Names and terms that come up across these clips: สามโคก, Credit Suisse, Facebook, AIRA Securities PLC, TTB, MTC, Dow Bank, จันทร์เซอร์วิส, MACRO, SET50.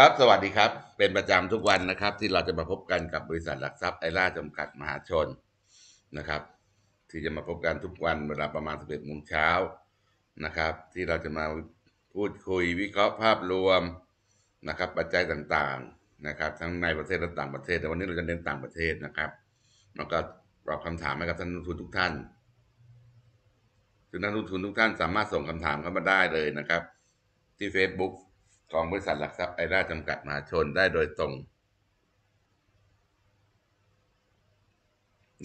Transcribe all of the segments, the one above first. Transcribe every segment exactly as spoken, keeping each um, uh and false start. ครับสวัสดีครับเป็นประจำทุกวันนะครับที่เราจะมาพบกันกับบริษัทหลักทรัพย์ไอร่าจำกัดมหาชนนะครับที่จะมาพบกันทุกวันเวลาประมาณสิบเอ็ดโมงเช้านะครับที่เราจะมาพูดคุยวิเคราะห์ภาพรวมนะครับปัจจัยต่างๆนะครับทั้งในประเทศและต่างประเทศแต่วันนี้เราจะเน้นต่างประเทศนะครับแล้วก็ตอบคำถามให้กับท่านนักลงทุนทุกท่านซึ่งนักลงทุนทุกท่านสามารถส่งคำถามเข้ามาได้เลยนะครับที่ Facebookของบริษัทหลักทรัพย์ไอร่าจำกัดมหาชนได้โดยตรง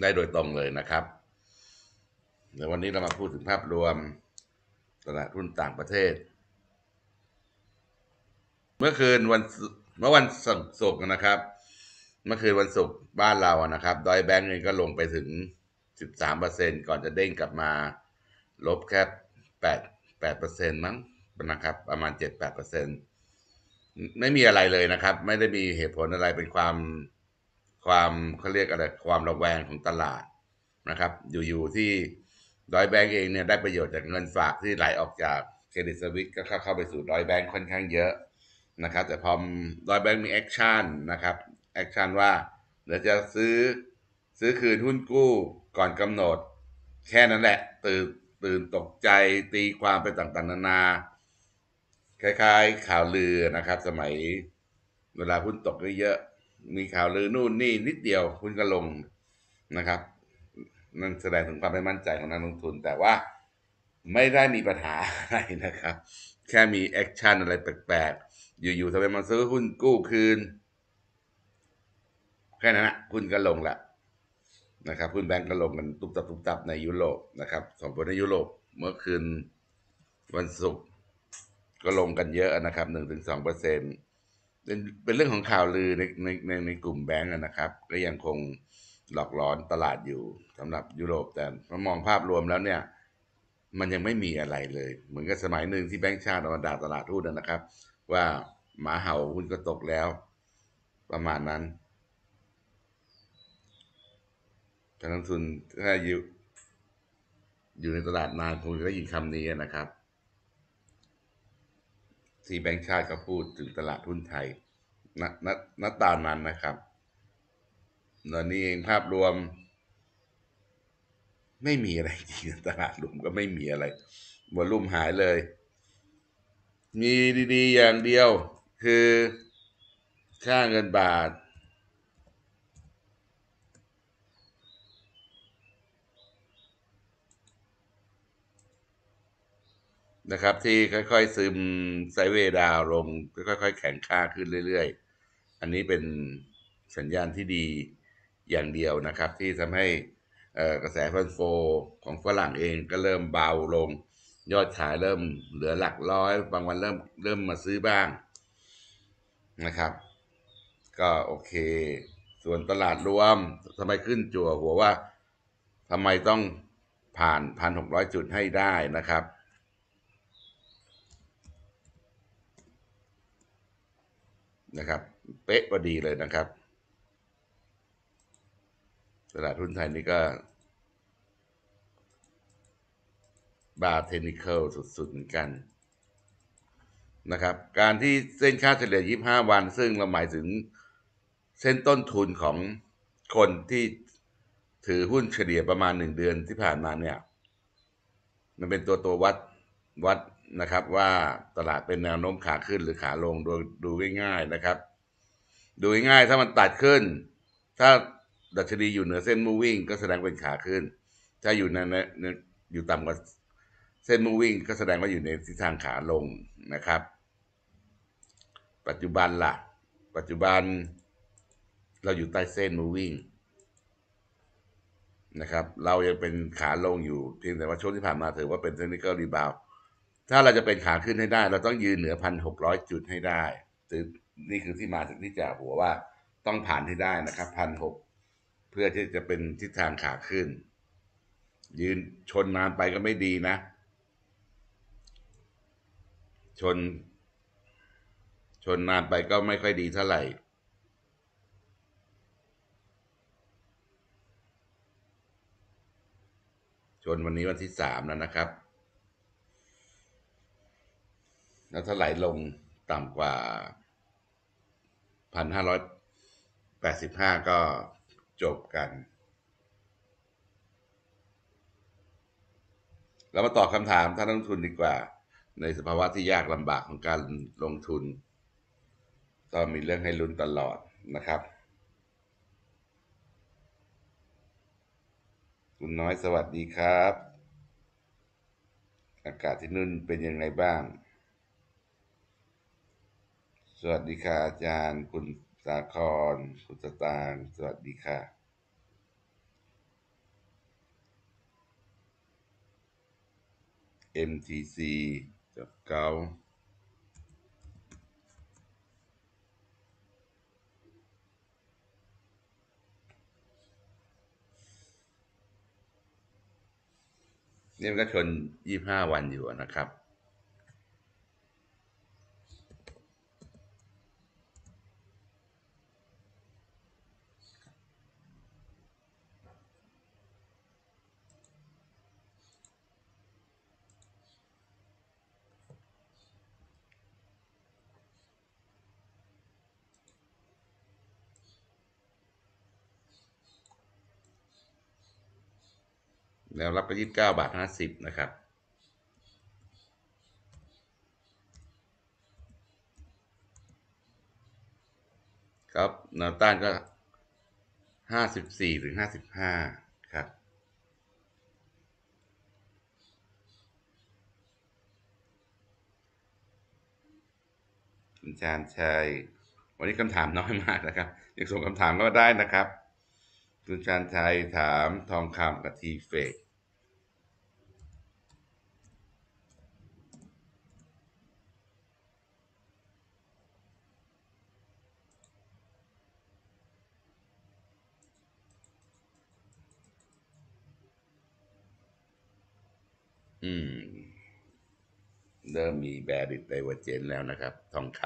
ได้โดยตรงเลยนะครับเดี๋ยววันนี้เรามาพูดถึงภาพรวมตลาดหุ้นต่างประเทศเมื่อคืนวันเมื่อวันศุกร์นะครับเมื่อคืนวันศุกร์บ้านเรานะครับดอยแบงก์เงินก็ลงไปถึง สิบสามเปอร์เซ็นต์ ก่อนจะเด้งกลับมาลบแค่แปด แปดเปอร์เซ็นต์ มั้งนะครับประมาณ เจ็ดถึงแปดเปอร์เซ็นต์ ไม่มีอะไรเลยนะครับไม่ได้มีเหตุผลอะไรเป็นความความเขาเรียกอะไรความระแวงของตลาดนะครับอยู่ๆที่ดอยแบงก์เองเนี่ยได้ประโยชน์จากเงินฝากที่ไหลออกจากเครดิตสวิสก็เข้าไปสู่ดอยแบงก์ค่อนข้างเยอะนะครับแต่พอดอยแบงก์มีแอคชั่นนะครับแอคชั่นว่าเดี๋ยวจะซื้อซื้อคืนหุ้นกู้ก่อนกำหนดแค่นั้นแหละตื่นตื่นตกใจตีความไปต่างๆนานาคล้ายๆข่าวลือนะครับสมัยเวลาหุ้นตกเยอะๆมีข่าวลือนู่นนี่นิดเดียวหุ้นก็ลงนะครับนั่นแสดงถึงความไม่มั่นใจของนักลงทุนแต่ว่าไม่ได้มีปัญหาอะไรนะครับแค่มีแอคชั่นอะไรแปลกๆอยู่ๆทำไมมาซื้อหุ้นกู้คืนแค่นั้นนะหุ้นก็ลงละนะครับหุ้นแบงก์ก็ลงกันตุบตับตุบตับในยุโรปนะครับสองตัวในยุโรปเมื่อคืนวันศุกร์ก็ลงกันเยอะนะครับ หนึ่งถึงสองเปอร์เซ็นต์ เป็นเรื่องของข่าวลือในในในในกลุ่มแบงก์นะครับก็ยังคงหลอกหลอนตลาดอยู่สำหรับยุโรปแต่มองภาพรวมแล้วเนี่ยมันยังไม่มีอะไรเลยเหมือนกับสมัยหนึ่งที่แบงก์ชาติออกมาด่าตลาดหุ้นนะครับว่าหมาเห่าหุ้นก็ตกแล้วประมาณนั้นการลงทุนถ้าอยู่อยู่ในตลาดนานคงจะได้ยินคำนี้นะครับที่แบงก์ชาติก็พูดถึงตลาดหุ้นไทยณ ณ ณ ตอนนั้นนะครับตอนนี้เองภาพรวมไม่มีอะไรจริงตลาดรวมก็ไม่มีอะไรวอลุ่มหายเลยมีดีๆอย่างเดียวคือค่าเงินบาทนะครับที่ค่อยๆซึมไซด์เวย์ดาวน์ลงค่อยๆแข็งค่าขึ้นเรื่อยๆอันนี้เป็นสัญญาณที่ดีอย่างเดียวนะครับที่ทำให้กระแสฟันโฟของฝรั่งเองก็เริ่มเบาลงยอดขายเริ่มเหลือหลักร้อยบางวันเริ่มเริ่มมาซื้อบ้างนะครับก็โอเคส่วนตลาดรวมทำไมขึ้นจั่วหัวว่าทำไมต้องผ่าน หนึ่งพันหกร้อย จุดให้ได้นะครับนะครับเป๊ะพอดีเลยนะครับตลาดหุ้นไทยนี่ก็บาร์เทคนิคอลสุดๆเหมือนกันนะครับการที่เส้นค่าเฉลี่ยยี่สิบห้าวันซึ่งเราหมายถึงเส้นต้นทุนของคนที่ถือหุ้นเฉลี่ยประมาณหนึ่งเดือนที่ผ่านมาเนี่ยมันเป็นตัวตัววัดวัดนะครับว่าตลาดเป็นแนวโน้มขาขึ้นหรือขาลงดูดูง่ายๆนะครับดูง่ายๆถ้ามันตัดขึ้นถ้าดัชนีอยู่เหนือเส้น moving ก็แสดงเป็นขาขึ้นถ้าอยู่ในอยู่ต่ำกว่าเส้น moving ก็แสดงว่าอยู่ในทิศทางขาลงนะครับปัจจุบันล่ะปัจจุบันเราอยู่ใต้เส้น moving นะครับเรายังเป็นขาลงอยู่เพียงแต่ว่าช่วงที่ผ่านมาถือว่าเป็น technical reboundถ้าเราจะเป็นขาขึ้นให้ได้เราต้องยืนเหนือ หนึ่งพันหกร้อย จุดให้ได้นี่คือที่มาจากที่จ่าหัวว่าต้องผ่านให้ได้นะครับ หนึ่งพันหกร้อย เพื่อที่จะเป็นทิศทางขาขึ้นยืนชนนานไปก็ไม่ดีนะชนชนนานไปก็ไม่ค่อยดีเท่าไหร่ชนวันนี้วันที่สามแล้วนะครับแล้วถ้าไหลลงต่ำกว่า พันห้าร้อยแปดสิบห้าก็จบกันเรามาตอบคำถามท่านนักลงทุนดีกว่าในสภาวะที่ยากลำบากของการลงทุนก็มีเรื่องให้ลุ้นตลอดนะครับคุณน้อยสวัสดีครับอากาศที่นู่นเป็นยังไงบ้างสวัสดีค่ะอาจารย์คุณสาครคุณสตางค์สวัสดีค่ะเอ็ม ที ซี จับเกาเนี่ยมันก็ชนยี่สิบห้าวันอยู่นะครับแล้วรับก็ยี่สิบเก้าบาทห้าสิบนะครับครับแนวต้านก็ห้าสิบสี่ถึงห้าสิบห้าครับคุณชานชัยวันนี้คำถามน้อยมากนะครับอยากส่งคำถามก็ได้นะครับคุณชานชัยถามทองคำกับทีเฟกอืมเริ่มมีแบริชไดเวอร์เจนแล้วนะครับทองค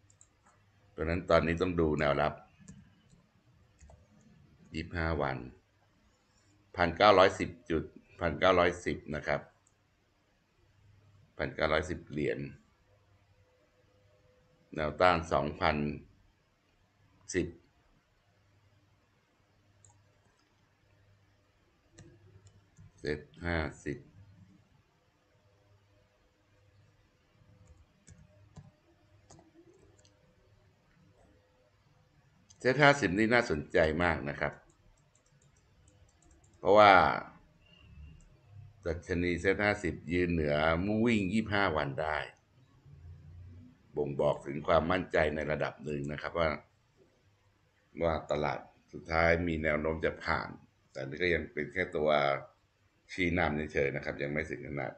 ำเพราะฉะนั้นตอนนี้ต้องดูแนวรับยี่สิบห้าวันพันเก้าร้อยสิบจุดพันเก้าร้อยสิบนะครับพันเก้าร้อยสิบเหรียญแนวต้านสองพันสิบเจ็ดห้าสิบเซ็ตห้าสิบนี่น่าสนใจมากนะครับเพราะว่าดัชนีเซ็ตห้าสิบยืนเหนือมูวิ่งยี่สิบห้าวันได้บ่งบอกถึงความมั่นใจในระดับหนึ่งนะครับว่าว่าตลาดสุดท้ายมีแนวโน้มจะผ่านแต่นี่ก็ยังเป็นแค่ตัวชี้นำเฉยๆนะครับยังไม่ถึงขนาด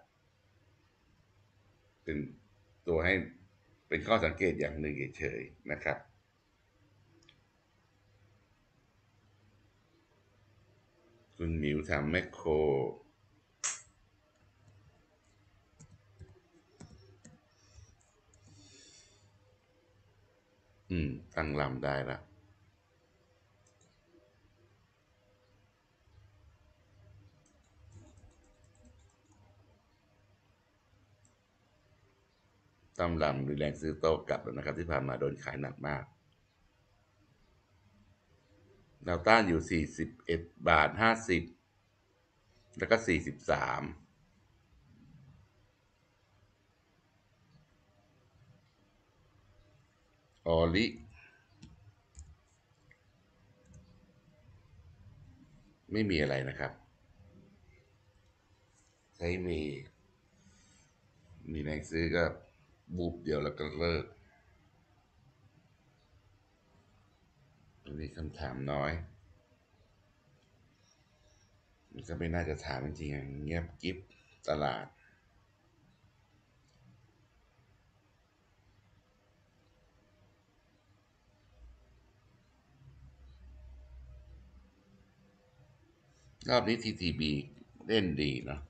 เป็นตัวให้เป็นข้อสังเกตอย่างหนึ่งเฉยๆนะครับคุณหมิวทำแมคโครอืมตั้งลำได้ละตั้งลำรีแลนซ์ซื้อโต้กลับแล้วนะครับที่ผ่านมาโดนขายหนักมากแนวต้านอยู่ สี่สิบเอ็ด บาท ห้าสิบ แล้วก็ สี่สิบสามออลิไม่มีอะไรนะครับใช้มีมีแรงซื้อก็บูบเดียวแล้วก็เลิกมีคำถามน้อยมันก็ไม่น่าจะถามจริงๆเงียบกิ๊บตลาดรอบนี้ ที ที บี เล่นดีเนาะ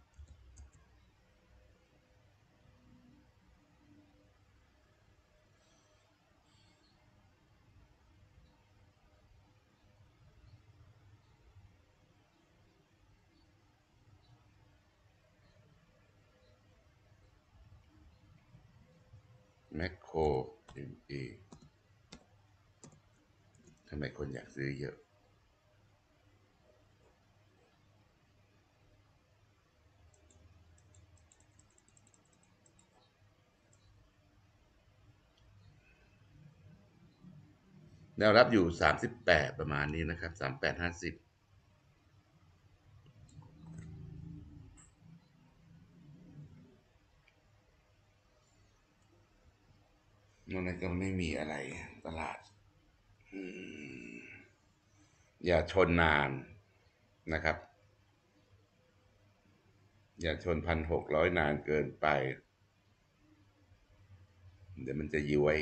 แมคโคร เอ็ม อี ทำไมคนอยากซื้อเยอะแนวรับอยู่สามสิบแปดประมาณนี้นะครับสามสิบแปดห้าสิบนอกนั้นก็ไม่มีอะไรตลาดอย่าชนนานนะครับอย่าชนพันหกร้อยนานเกินไปเดี๋ยวมันจะย้วย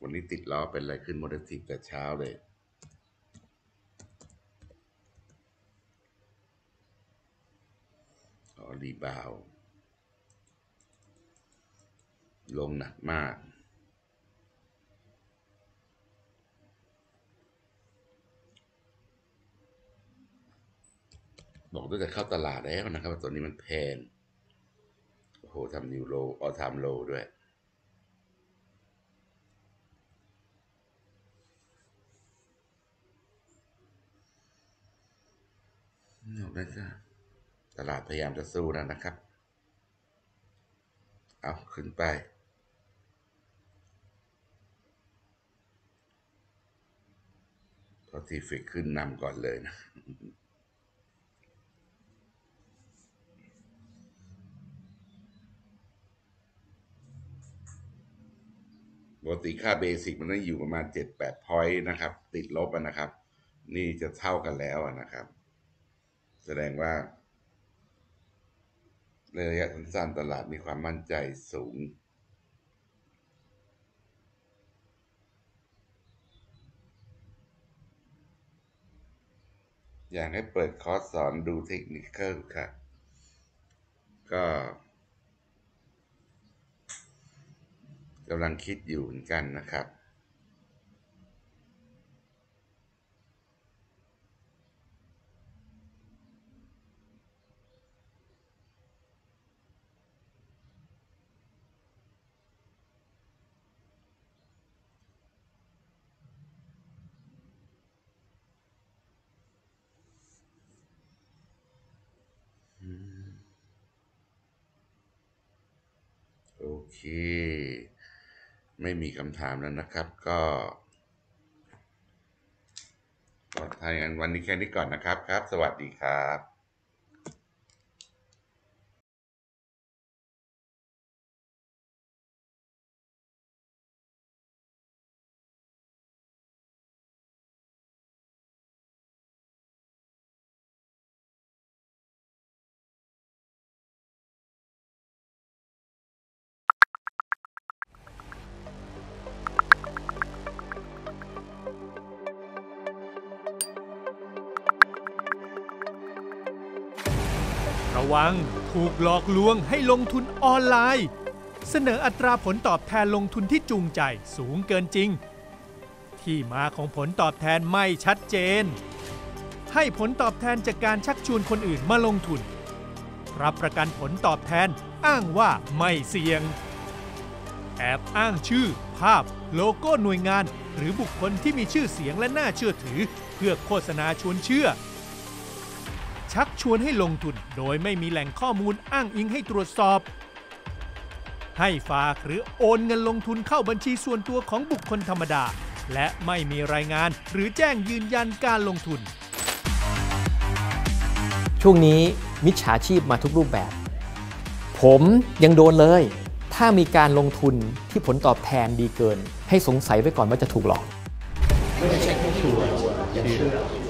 วันนี้ติดล้อเป็นอะไรขึ้นโมเดลสิบแต่เช้าเลยอ๋อรีบาวลงหนักมากบอกตั้งแต่เข้าตลาดแล้วนะครับว่าตัวนี้มันแพงโอ้โหทำนิวโลออทามโลด้วยนอกนั้นก็ตลาดพยายามจะสู้แล้วนะครับเอาขึ้นไปพอทีฟิกขึ้นนำก่อนเลยนะปกติค่าเบสิกมันต้องอยู่ประมาณ เจ็ดแปด พอยต์นะครับติดลบนะครับนี่จะเท่ากันแล้วนะครับแสดงว่าในระยะสั้นๆตลาดมีความมั่นใจสูงอยากให้เปิดคอร์สสอนดูเทคนิคค่ะก็กำลังคิดอยู่เหมือนกันนะครับโอเคไม่มีคำถามแล้วนะครับก็ขอทายกันวันนี้แค่นี้ก่อนนะครับครับสวัสดีครับระวังถูกหลอกลวงให้ลงทุนออนไลน์เสนออัตราผลตอบแทนลงทุนที่จูงใจสูงเกินจริงที่มาของผลตอบแทนไม่ชัดเจนให้ผลตอบแทนจากการชักชวนคนอื่นมาลงทุนรับประกันผลตอบแทนอ้างว่าไม่เสี่ยงแอบอ้างชื่อภาพโลโก้หน่วยงานหรือบุคคลที่มีชื่อเสียงและน่าเชื่อถือเพื่อโฆษณาชวนเชื่อชักชวนให้ลงทุนโดยไม่มีแหล่งข้อมูลอ้างอิงให้ตรวจสอบให้ฝากหรือโอนเงินลงทุนเข้าบัญชีส่วนตัวของบุคคลธรรมดาและไม่มีรายงานหรือแจ้งยืนยันการลงทุนช่วงนี้มิจฉาชีพมาทุกรูปแบบผมยังโดนเลยถ้ามีการลงทุนที่ผลตอบแทนดีเกินให้สงสัยไว้ก่อนว่าจะถูกหลอกไม่ได้เช็คให้ชัวร์อย่าเชื่อ